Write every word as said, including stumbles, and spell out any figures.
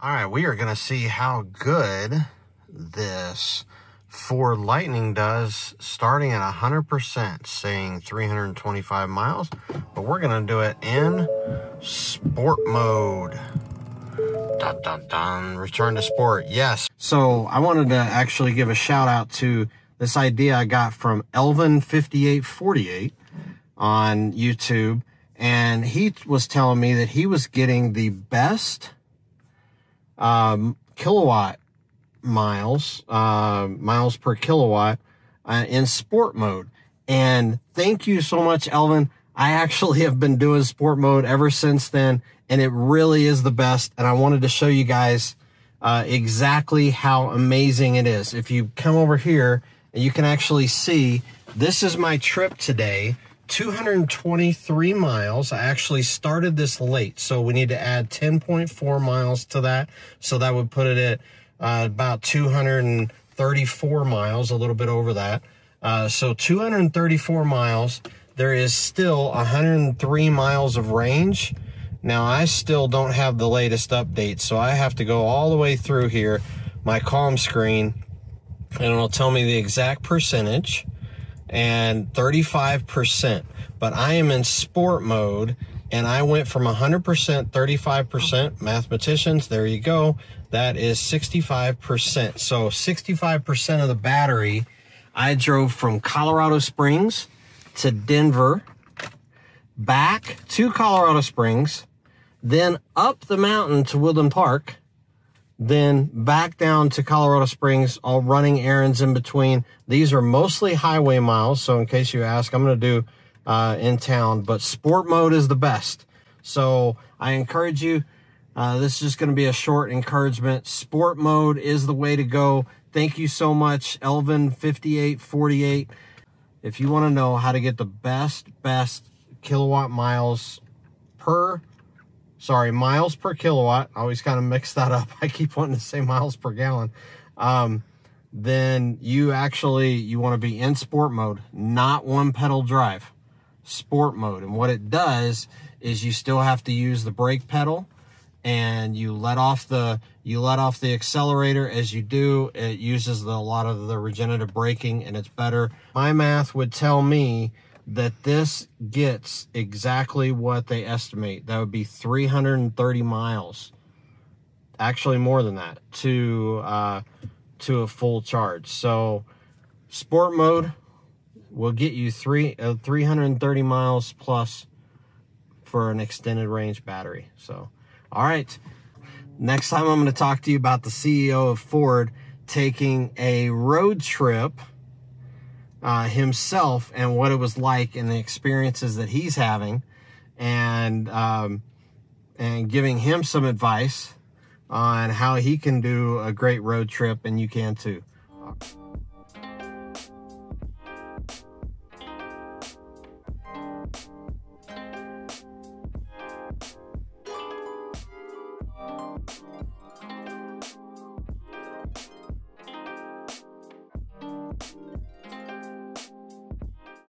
All right, we are going to see how good this Ford Lightning does starting at one hundred percent, saying three hundred twenty-five miles, but we're going to do it in sport mode. Dun, dun, dun. Return to sport, yes. So I wanted to actually give a shout out to this idea I got from Elvin fifty-eight forty-eight on YouTube, and he was telling me that he was getting the best um, kilowatt miles, uh, miles per kilowatt uh, in sport mode. And thank you so much, Elvin. I actually have been doing sport mode ever since then, and it really is the best. And I wanted to show you guys uh, exactly how amazing it is. If you come over here, and you can actually see, this is my trip today, two hundred twenty-three miles. I actually started this late, so we need to add ten point four miles to that. So that would put it at uh, about two hundred thirty-four miles, a little bit over that. Uh, so two hundred thirty-four miles. There is still one hundred three miles of range. Now, I still don't have the latest update, so I have to go all the way through here, my Calm screen, and it'll tell me the exact percentage, and thirty-five percent. But I am in sport mode, and I went from one hundred percent, thirty-five percent, mathematicians, there you go, that is sixty-five percent. So sixty-five percent of the battery, I drove from Colorado Springs to Denver, back to Colorado Springs, then up the mountain to Woodland Park, then back down to Colorado Springs, all running errands in between. These are mostly highway miles, so in case you ask, I'm going to do uh, in town, but sport mode is the best. So I encourage you, uh, this is just going to be a short encouragement. Sport mode is the way to go. Thank you so much, Elvin fifty-eight forty-eight. If you want to know how to get the best, best kilowatt miles per, sorry, miles per kilowatt, I always kind of mix that up. I keep wanting to say miles per gallon. Um, then you actually, you want to be in sport mode, not one pedal drive, sport mode. And what it does is you still have to use the brake pedal, and you let off the, you let off the accelerator. As you do, it uses the, a lot of the regenerative braking, and it's better. My math would tell me that this gets exactly what they estimate. That would be three hundred thirty miles, actually more than that, to, uh, to a full charge. So sport mode will get you three, uh, three hundred thirty miles plus for an extended range battery. So, all right, next time I'm going to talk to you about the C E O of Ford taking a road trip uh, himself, and what it was like and the experiences that he's having, and, um, and giving him some advice on how he can do a great road trip, and you can too.